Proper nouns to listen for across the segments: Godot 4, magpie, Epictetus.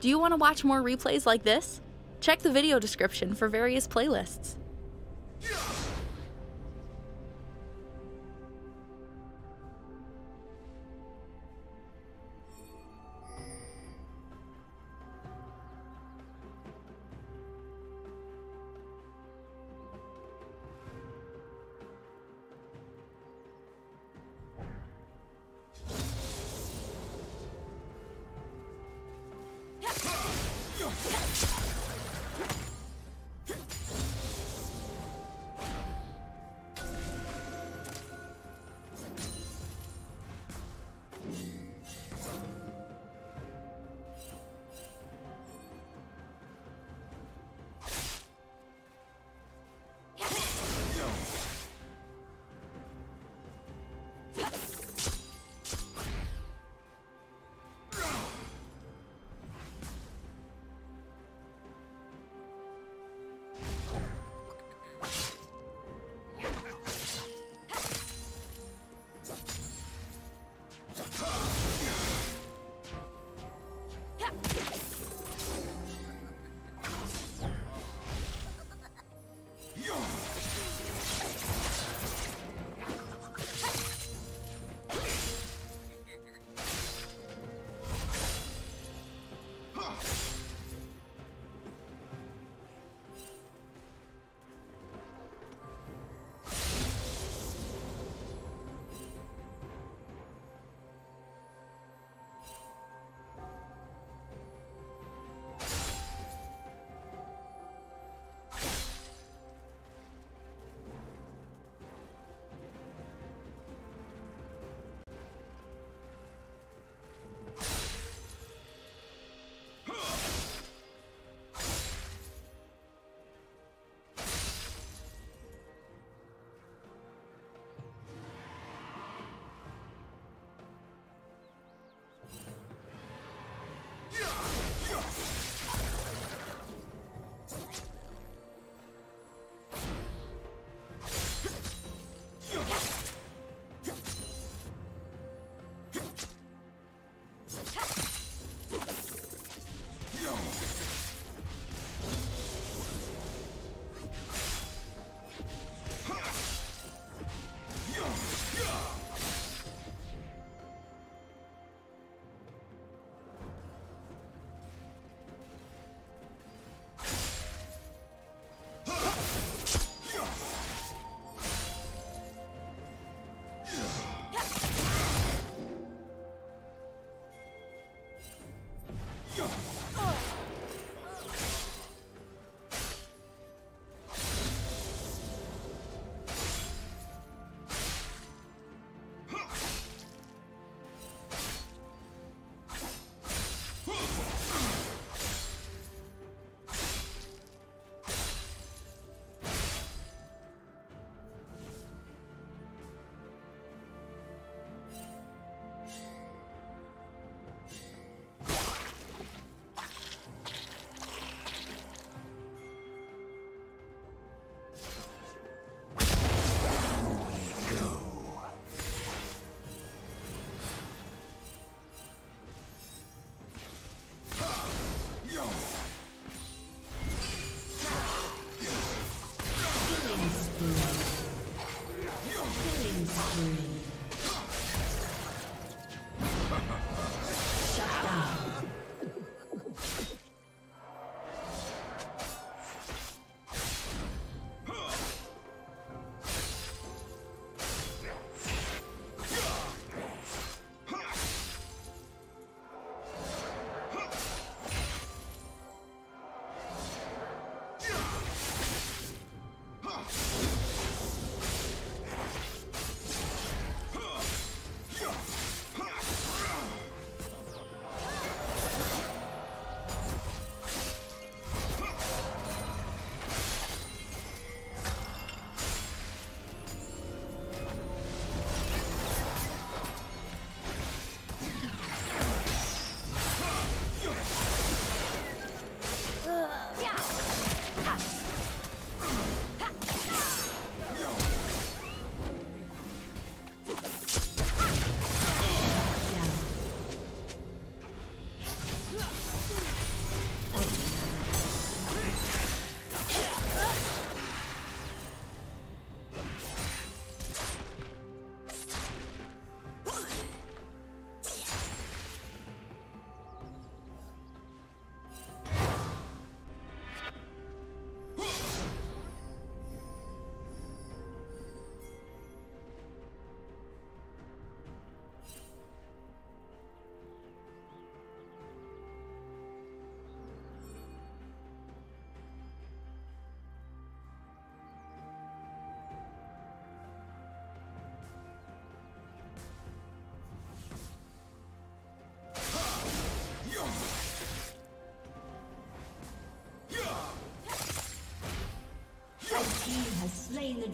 Do you want to watch more replays like this? Check the video description for various playlists.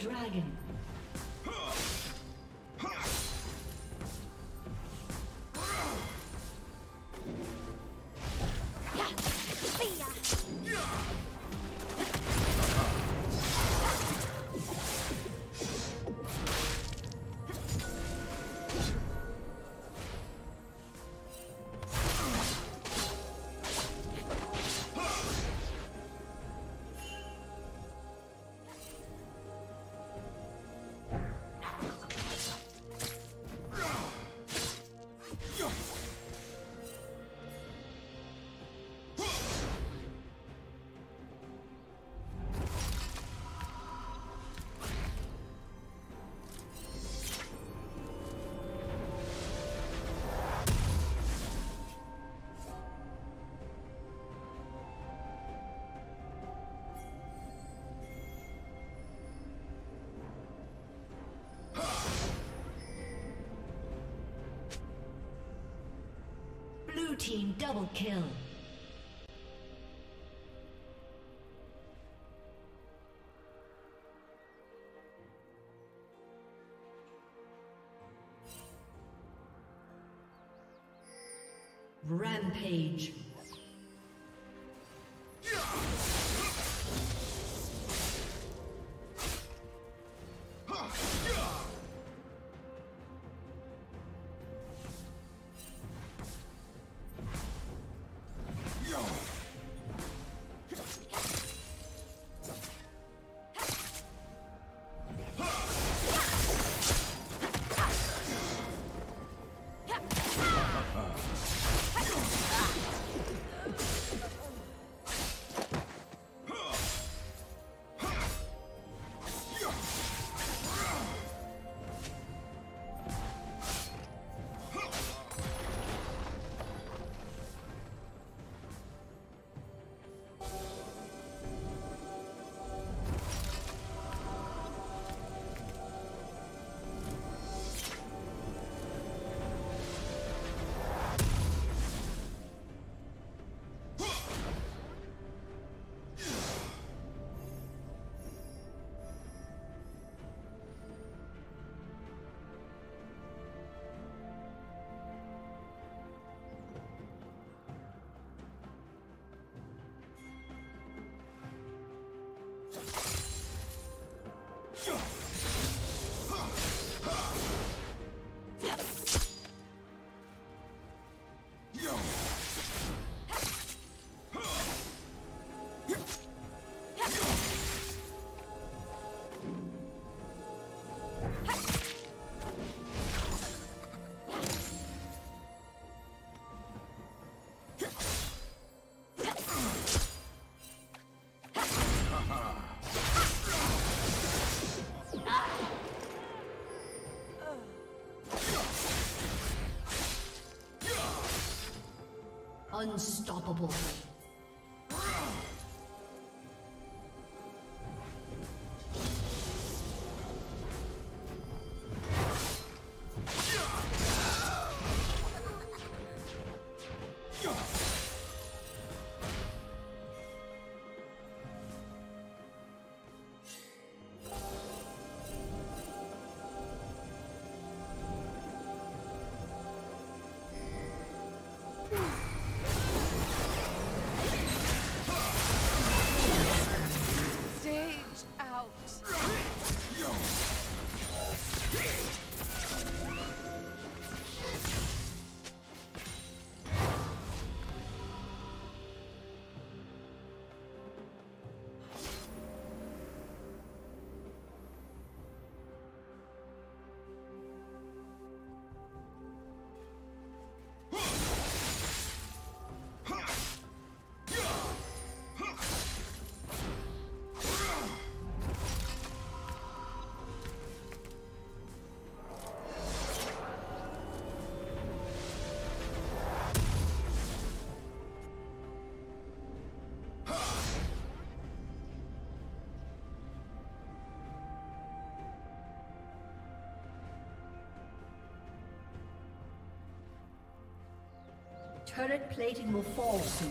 dragon. Team double kill. Rampage. Unstoppable. Turret plating will fall soon.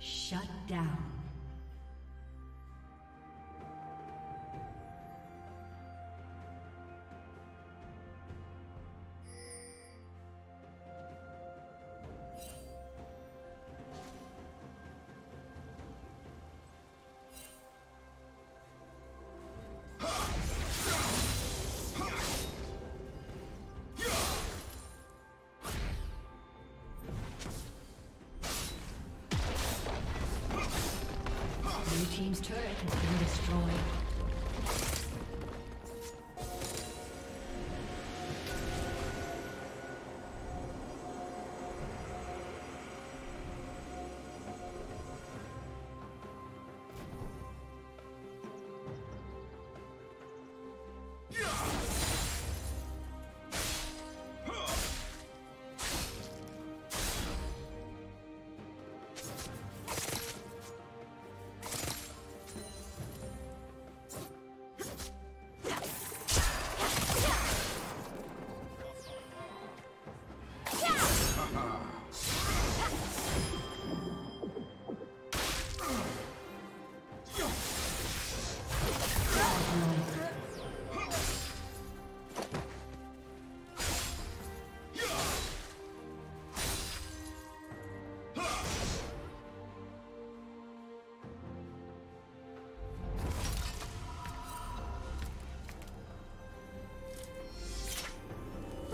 Shut down. Team's turret has been destroyed.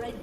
Red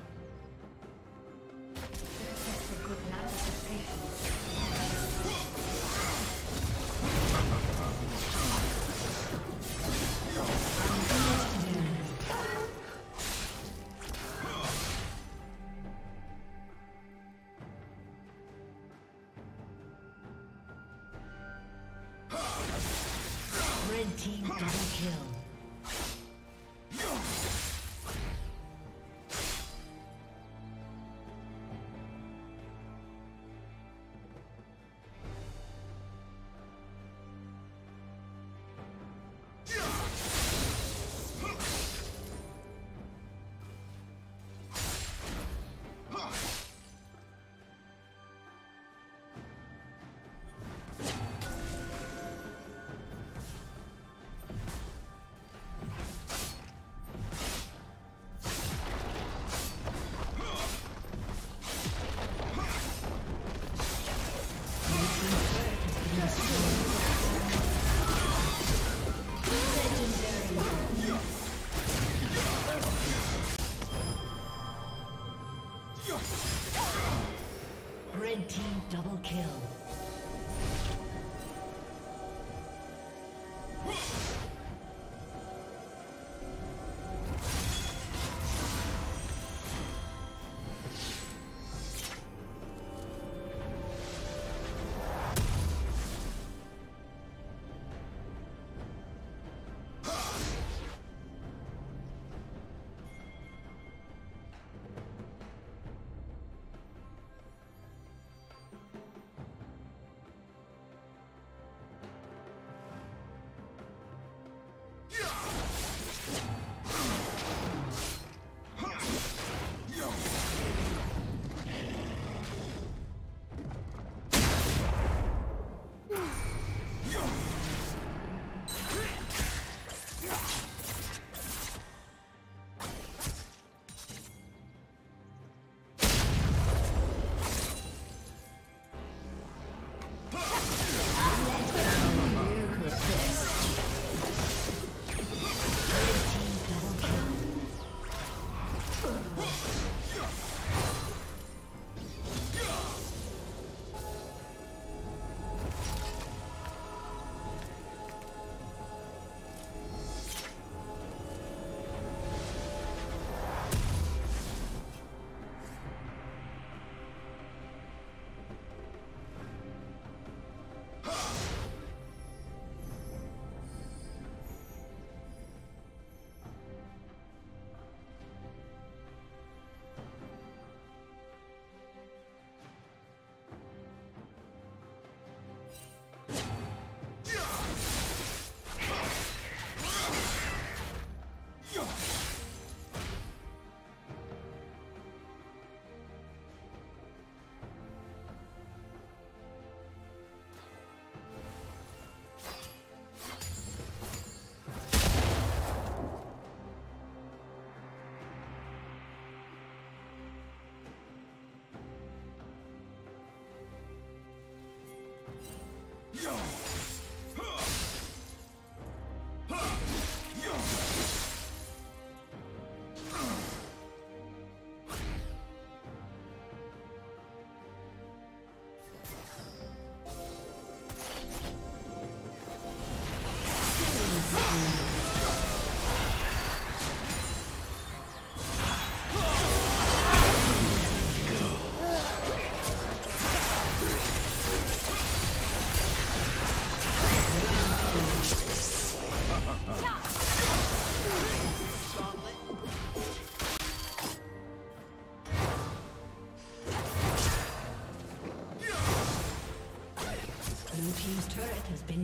Red team double kill. Red team double kill. Been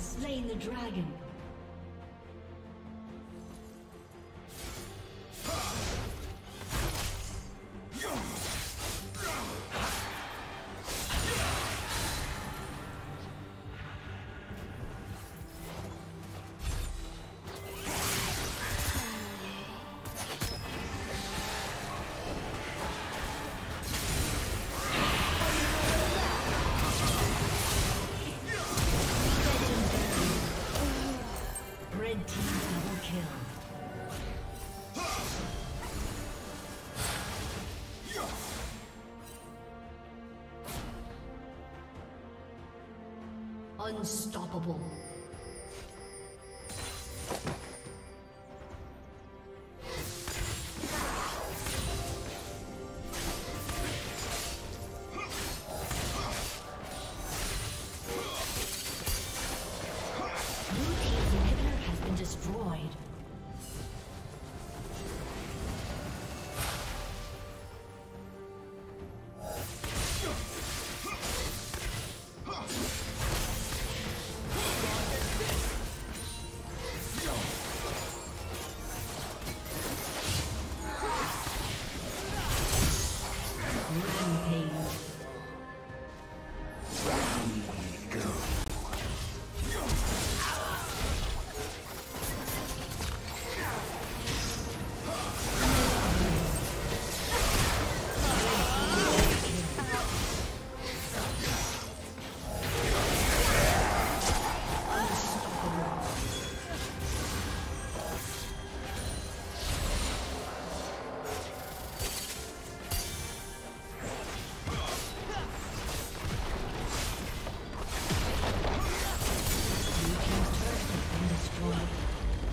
has slain the dragon. Unstoppable.